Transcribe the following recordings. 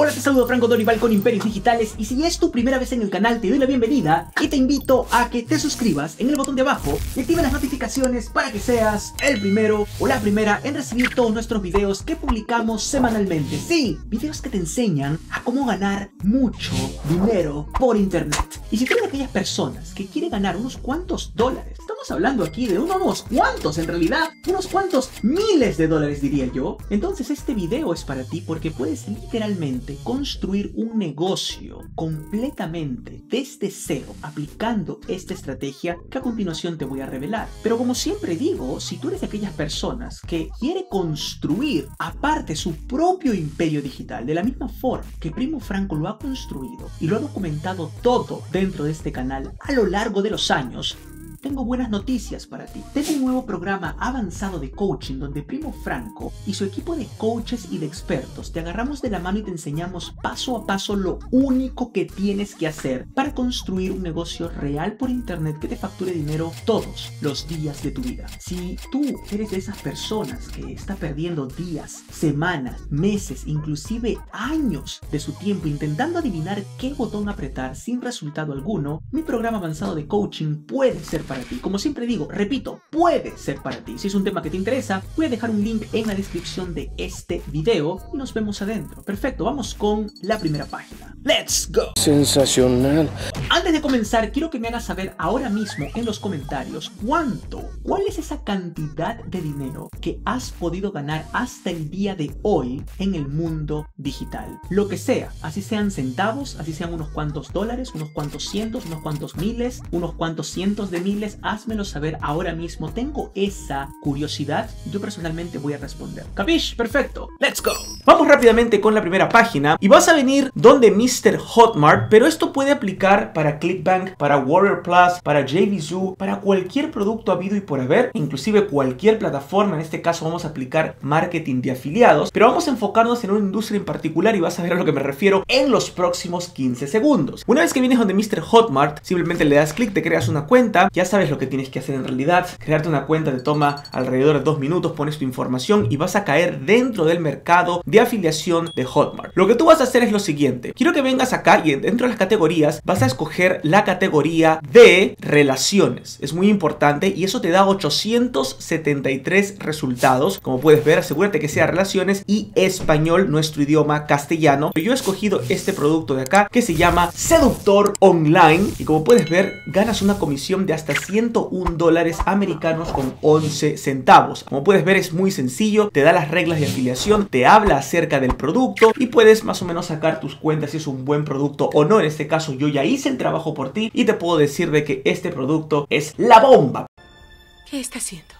Hola, te saludo Franko Dorival con Imperios Digitales, y si es tu primera vez en el canal te doy la bienvenida y te invito a que te suscribas en el botón de abajo y actives las notificaciones para que seas el primero o la primera en recibir todos nuestros videos que publicamos semanalmente. Sí, videos que te enseñan a cómo ganar mucho dinero por internet. Y si tú eres de aquellas personas que quieren ganar unos cuantos dólares, estamos hablando aquí de unos cuantos, en realidad, unos cuantos miles de dólares diría yo, entonces este video es para ti porque puedes literalmente construir un negocio completamente desde cero aplicando esta estrategia que a continuación te voy a revelar. Pero como siempre digo, si tú eres de aquellas personas que quiere construir aparte su propio imperio digital de la misma forma que Primo Franco lo ha construido y lo ha documentado todo dentro de este canal a lo largo de los años, tengo buenas noticias para ti. Tengo un nuevo programa avanzado de coaching donde Primo Franco y su equipo de coaches y de expertos te agarramos de la mano y te enseñamos paso a paso lo único que tienes que hacer para construir un negocio real por internet que te facture dinero todos los días de tu vida. Si tú eres de esas personas que está perdiendo días, semanas, meses, inclusive años de su tiempo intentando adivinar qué botón apretar sin resultado alguno, mi programa avanzado de coaching puede ser para ti. Como siempre digo, repito, puede ser para ti. Si es un tema que te interesa, voy a dejar un link en la descripción de este video y nos vemos adentro. Perfecto, vamos con la primera página. ¡Let's go! Sensacional. Antes de comenzar, quiero que me hagas saber ahora mismo en los comentarios cuál es esa cantidad de dinero que has podido ganar hasta el día de hoy en el mundo digital. Lo que sea, así sean centavos, así sean unos cuantos dólares, unos cuantos cientos, unos cuantos miles, unos cuantos cientos de miles, házmelo saber ahora mismo. Tengo esa curiosidad, yo personalmente voy a responder. ¿Capish? Perfecto. ¡Let's go! Vamos rápidamente con la primera página y vas a venir donde Mr. Hotmart, pero esto puede aplicar para Clickbank, para Warrior Plus, para JVZoo, para cualquier producto habido y por haber, inclusive cualquier plataforma. En este caso vamos a aplicar marketing de afiliados, pero vamos a enfocarnos en una industria en particular y vas a ver a lo que me refiero en los próximos 15 segundos. Una vez que vienes donde Mr. Hotmart, simplemente le das clic, te creas una cuenta. Ya sabes lo que tienes que hacer en realidad. Crearte una cuenta te toma alrededor de 2 minutos, pones tu información y vas a caer dentro del mercado de afiliación de Hotmart. Lo que tú vas a hacer es lo siguiente. Quiero que vengas acá y dentro de las categorías vas a escoger la categoría de relaciones. Es muy importante y eso te da 873 resultados. Como puedes ver, asegúrate que sea relaciones y español, nuestro idioma castellano. Yo he escogido este producto de acá que se llama Seductor Online y como puedes ver, ganas una comisión de hasta $101.11. Como puedes ver, es muy sencillo, te da las reglas de afiliación, te habla acerca del producto y puedes más o menos sacar tus cuentas si es un buen producto o no. En este caso yo ya hice el trabajo por ti y te puedo decir de que este producto es la bomba. ¿Qué está haciendo?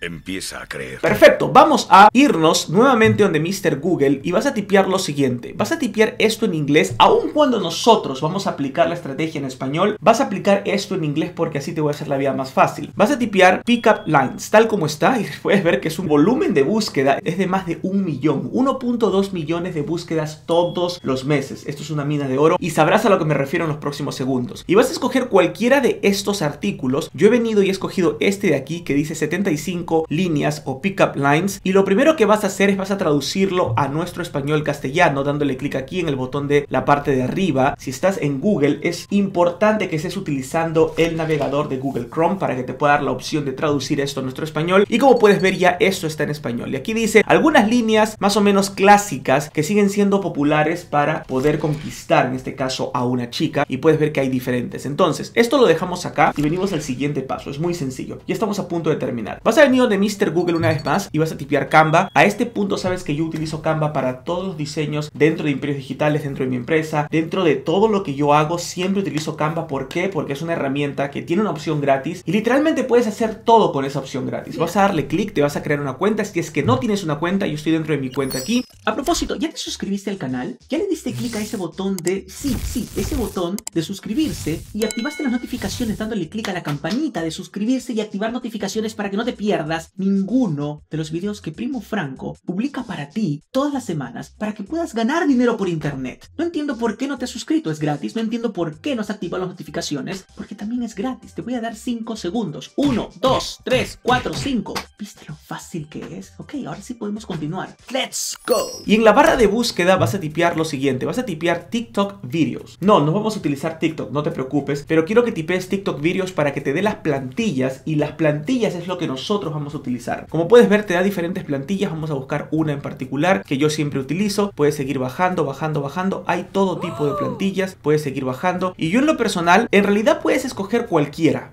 Empieza a creer. Perfecto, vamos a irnos nuevamente donde Mr. Google y vas a tipear lo siguiente. Vas a tipear esto en inglés, aun cuando nosotros vamos a aplicar la estrategia en español, vas a aplicar esto en inglés porque así te voy a hacer la vida más fácil. Vas a tipear pickup lines, tal como está, y puedes ver que es un volumen de búsqueda, es de más de 1 millón, 1.2 millones de búsquedas todos los meses. Esto es una mina de oro y sabrás a lo que me refiero en los próximos segundos. Y vas a escoger cualquiera de estos artículos. Yo he venido y he escogido este de aquí que dice 75 líneas o pickup lines, y lo primero que vas a hacer es vas a traducirlo a nuestro español castellano dándole clic aquí en el botón de la parte de arriba. Si estás en Google, es importante que estés utilizando el navegador de Google Chrome para que te pueda dar la opción de traducir esto a nuestro español, y como puedes ver ya esto está en español y aquí dice algunas líneas más o menos clásicas que siguen siendo populares para poder conquistar en este caso a una chica, y puedes ver que hay diferentes. Entonces esto lo dejamos acá y venimos al siguiente paso, es muy sencillo, ya estamos a punto de terminar. Vas a venir de Mr. Google una vez más y vas a tipear Canva. A este punto sabes que yo utilizo Canva para todos los diseños dentro de Imperios Digitales, dentro de mi empresa, dentro de todo lo que yo hago, siempre utilizo Canva. ¿Por qué? Porque es una herramienta que tiene una opción gratis y literalmente puedes hacer todo con esa opción gratis. Vas a darle clic, te vas a crear una cuenta. Si es que no tienes una cuenta, yo estoy dentro de mi cuenta aquí. A propósito, ¿ya te suscribiste al canal? ¿Ya le diste clic a ese botón de ese botón de suscribirse y activaste las notificaciones dándole clic a la campanita de suscribirse y activar notificaciones para que no te pierdas ninguno de los videos que Primo Franco publica para ti todas las semanas para que puedas ganar dinero por internet? No entiendo por qué no te has suscrito, es gratis. No entiendo por qué no has activado las notificaciones, porque también es gratis. Te voy a dar 5 segundos. 1, 2, 3, 4, 5. ¿Viste lo fácil que es? Ok, ahora sí podemos continuar. ¡Let's go! Y en la barra de búsqueda vas a tipear lo siguiente, vas a tipear TikTok videos. No vamos a utilizar TikTok, no te preocupes, pero quiero que tipees TikTok videos para que te dé las plantillas, y las plantillas es lo que nosotros vamos a utilizar. Como puedes ver, te da diferentes plantillas, vamos a buscar una en particular que yo siempre utilizo. Puedes seguir bajando, hay todo tipo de plantillas, puedes seguir bajando. Y yo en lo personal, en realidad puedes escoger cualquiera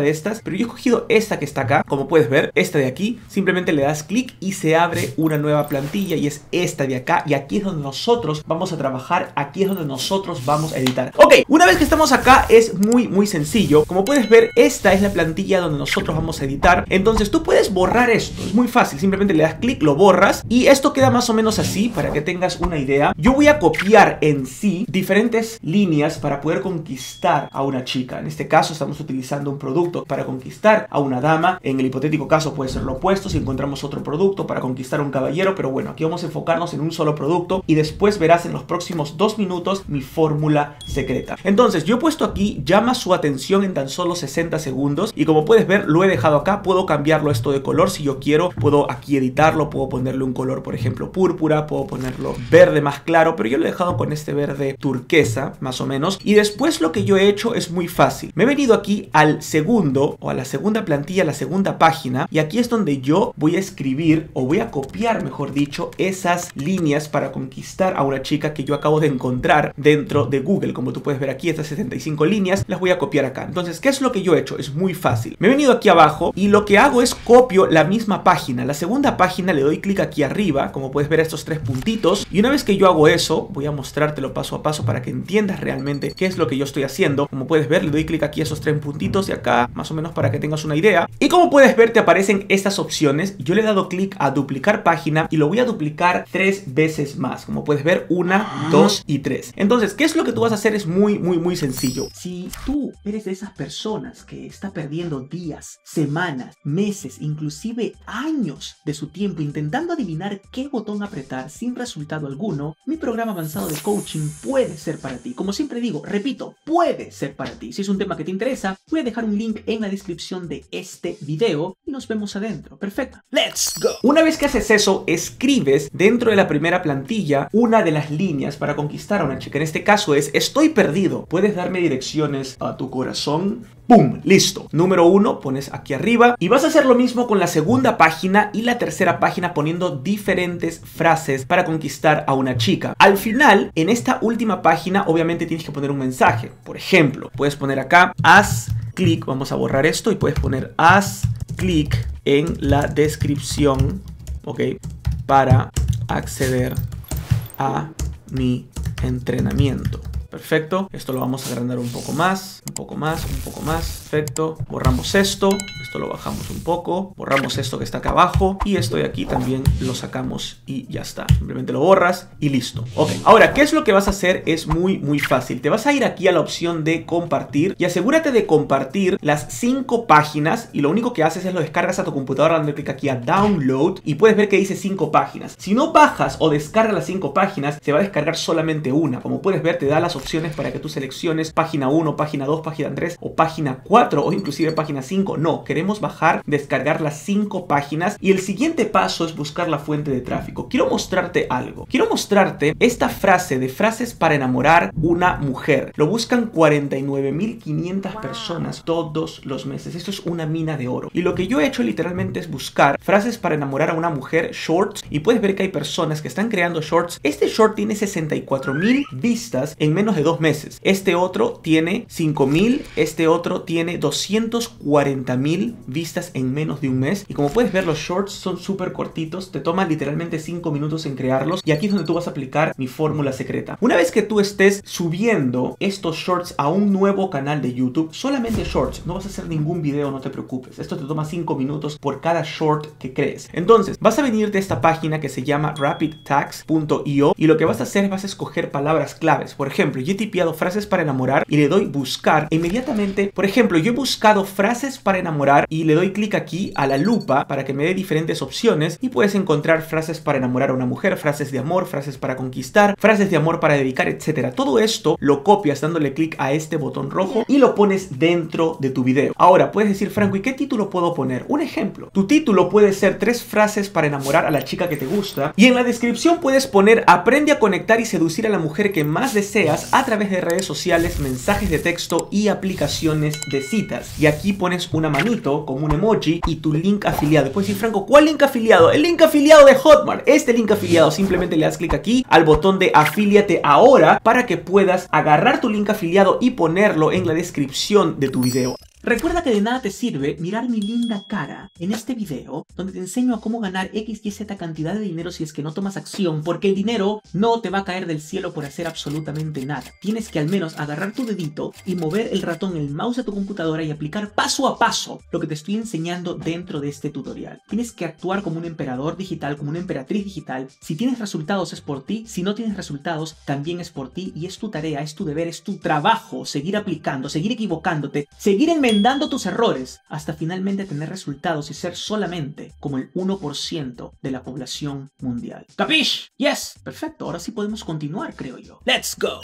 de estas, pero yo he escogido esta que está acá, como puedes ver, esta de aquí. Simplemente le das clic y se abre una nueva plantilla y es esta de acá, y aquí es donde nosotros vamos a trabajar, aquí es donde nosotros vamos a editar. Ok, una vez que estamos acá es muy sencillo. Como puedes ver, esta es la plantilla donde nosotros vamos a editar. Entonces tú puedes borrar esto, es muy fácil, simplemente le das clic, lo borras y esto queda más o menos así para que tengas una idea. Yo voy a copiar en sí diferentes líneas para poder conquistar a una chica. En este caso estamos utilizando un producto para conquistar a una dama. En el hipotético caso puede ser lo opuesto, si encontramos otro producto para conquistar a un caballero, pero bueno, aquí vamos a enfocarnos en un solo producto y después verás en los próximos 2 minutos mi fórmula secreta. Entonces yo he puesto aquí llama su atención en tan solo 60 segundos y como puedes ver lo he dejado acá. Puedo cambiarlo esto de color si yo quiero, puedo aquí editarlo, puedo ponerle un color por ejemplo púrpura, puedo ponerlo verde más claro, pero yo lo he dejado con este verde turquesa más o menos. Y después lo que yo he hecho es muy fácil, me he venido aquí al segundo o a la segunda plantilla, a la segunda página, y aquí es donde yo voy a escribir o voy a copiar mejor dicho esas líneas para conquistar a una chica que yo acabo de encontrar dentro de Google. Como tú puedes ver aquí, estas 75 líneas las voy a copiar acá. Entonces, ¿qué es lo que yo he hecho? Es muy fácil, me he venido aquí abajo y lo que hago es copio la misma página, la segunda página, le doy clic aquí arriba, como puedes ver a estos 3 puntitos, y una vez que yo hago eso, voy a mostrártelo paso a paso para que entiendas realmente qué es lo que yo estoy haciendo. Como puedes ver, le doy clic aquí a esos 3 puntitos de acá, más o menos para que tengas una idea, y como puedes ver te aparecen estas opciones. Yo le he dado clic a duplicar página y lo voy a duplicar 3 veces más, como puedes ver, 1, 2 y 3. Entonces, ¿qué es lo que tú vas a hacer? Es muy sencillo. Si tú eres de esas personas que está perdiendo días, semanas, meses, inclusive años de su tiempo intentando adivinar qué botón apretar sin resultado alguno, mi programa avanzado de coaching puede ser para ti. Como siempre digo, repito, puede ser para ti. Si es un tema que te interesa, voy a dejar un link en la descripción de este video y nos vemos adentro. Perfecto, let's go. Una vez que haces eso, escribes dentro de la primera plantilla una de las líneas para conquistar a una chica. En este caso es estoy perdido, puedes darme direcciones a tu corazón. ¡Pum! Listo. Número 1 pones aquí arriba y vas a hacer lo mismo con la segunda página y la tercera página poniendo diferentes frases para conquistar a una chica. Al final, en esta última página obviamente tienes que poner un mensaje. Por ejemplo, puedes poner acá haz clic, vamos a borrar esto y puedes poner haz clic en la descripción, ok, para acceder a mi entrenamiento. Perfecto, esto lo vamos a agrandar un poco más, perfecto, borramos esto lo bajamos un poco, borramos esto que está acá abajo y esto de aquí también lo sacamos y ya está, simplemente lo borras y listo. Ok, ahora, ¿qué es lo que vas a hacer? Es muy fácil, te vas a ir aquí a la opción de compartir y asegúrate de compartir las 5 páginas y lo único que haces es lo descargas a tu computadora dando clic aquí a download y puedes ver que dice 5 páginas, si no bajas o descargas las 5 páginas, se va a descargar solamente una, como puedes ver te da las opciones para que tú selecciones página 1, página 2, página 3 o página 4 o inclusive página 5. No, queremos bajar, descargar las 5 páginas y el siguiente paso es buscar la fuente de tráfico. Quiero mostrarte algo. Quiero mostrarte esta frase de frases para enamorar una mujer. Lo buscan 49.500 personas todos los meses. Esto es una mina de oro. Y lo que yo he hecho literalmente es buscar frases para enamorar a una mujer shorts y puedes ver que hay personas que están creando shorts. Este short tiene 64.000 vistas en menos de 2 meses, este otro tiene 5.000, este otro tiene 240.000 vistas en menos de un mes y como puedes ver los shorts son súper cortitos, te toman literalmente 5 minutos en crearlos y aquí es donde tú vas a aplicar mi fórmula secreta. Una vez que tú estés subiendo estos shorts a un nuevo canal de YouTube, solamente shorts, no vas a hacer ningún video, no te preocupes, esto te toma 5 minutos por cada short que crees. Entonces vas a venir de esta página que se llama rapidtax.io y lo que vas a hacer es vas a escoger palabras claves, por ejemplo ejemplo, yo he tipeado frases para enamorar y le doy buscar e inmediatamente. Por ejemplo, yo he buscado frases para enamorar y le doy clic aquí a la lupa para que me dé diferentes opciones y puedes encontrar frases para enamorar a una mujer, frases de amor, frases para conquistar, frases de amor para dedicar, etcétera. Todo esto lo copias dándole clic a este botón rojo y lo pones dentro de tu video. Ahora puedes decir, Franko, ¿y qué título puedo poner? Un ejemplo. Tu título puede ser 3 frases para enamorar a la chica que te gusta y en la descripción puedes poner aprende a conectar y seducir a la mujer que más deseas a través de redes sociales, mensajes de texto y aplicaciones de citas. Y aquí pones una manito como un emoji y tu link afiliado. Puedes decir, Franko, ¿cuál link afiliado? El link afiliado de Hotmart. Este link afiliado, simplemente le das clic aquí al botón de afíliate ahora para que puedas agarrar tu link afiliado y ponerlo en la descripción de tu video. Recuerda que de nada te sirve mirar mi linda cara en este video donde te enseño a cómo ganar X, Y, Z cantidad de dinero si es que no tomas acción, porque el dinero no te va a caer del cielo por hacer absolutamente nada. Tienes que al menos agarrar tu dedito y mover el ratón, el mouse a tu computadora y aplicar paso a paso lo que te estoy enseñando dentro de este tutorial. Tienes que actuar como un emperador digital, como una emperatriz digital. Si tienes resultados es por ti, si no tienes resultados también es por ti y es tu tarea, es tu deber, es tu trabajo seguir aplicando, seguir equivocándote, seguir enmendando tus errores hasta finalmente tener resultados y ser solamente como el 1% de la población mundial. ¿Capish? Yes. Perfecto, ahora sí podemos continuar, creo yo. Let's go.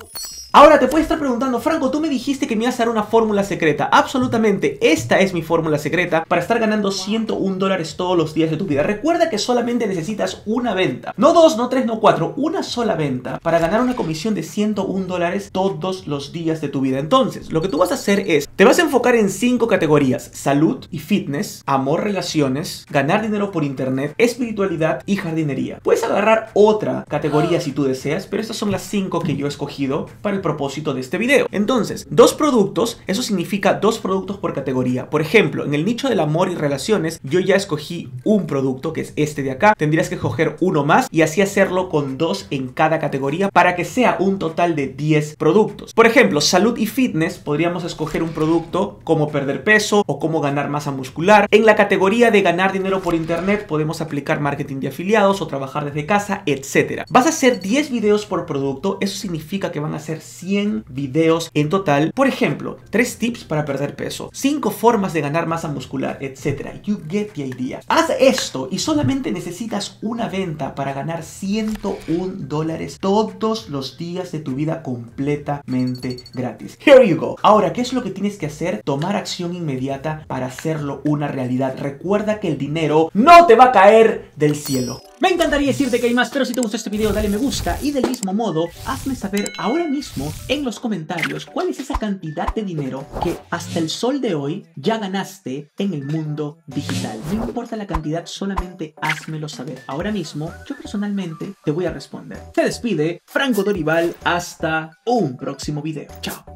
Ahora te puedes estar preguntando, Franko, tú me dijiste que me ibas a dar una fórmula secreta. Absolutamente, esta es mi fórmula secreta para estar ganando $101 todos los días de tu vida. Recuerda que solamente necesitas una venta. No 2, no 3, no 4, una sola venta para ganar una comisión de $101 todos los días de tu vida. Entonces, lo que tú vas a hacer es, te vas a enfocar en 5 categorías: salud y fitness, amor, relaciones, ganar dinero por internet, espiritualidad y jardinería. Puedes agarrar otra categoría si tú deseas, pero estas son las 5 que yo he escogido para el propósito de este video. Entonces, 2 productos, eso significa 2 productos por categoría. Por ejemplo, en el nicho del amor y relaciones, yo ya escogí un producto que es este de acá. Tendrías que escoger uno más y así hacerlo con 2 en cada categoría para que sea un total de 10 productos. Por ejemplo, salud y fitness, podríamos escoger un producto como perder peso o cómo ganar masa muscular. En la categoría de ganar dinero por internet, podemos aplicar marketing de afiliados o trabajar desde casa, etcétera. Vas a hacer 10 videos por producto, eso significa que van a ser 100 videos en total. Por ejemplo, 3 tips para perder peso, 5 formas de ganar masa muscular, etc. You get the idea. Haz esto y solamente necesitas una venta para ganar $101 todos los días de tu vida completamente gratis. Here you go. Ahora, ¿qué es lo que tienes que hacer? Tomar acción inmediata para hacerlo una realidad. Recuerda que el dinero no te va a caer del cielo. Me encantaría decirte que hay más, pero si te gustó este video dale me gusta y del mismo modo hazme saber ahora mismo en los comentarios cuál es esa cantidad de dinero que hasta el sol de hoy ya ganaste en el mundo digital. No importa la cantidad, solamente házmelo saber. Ahora mismo yo personalmente te voy a responder. Se despide Franko Dorival, hasta un próximo video. Chao.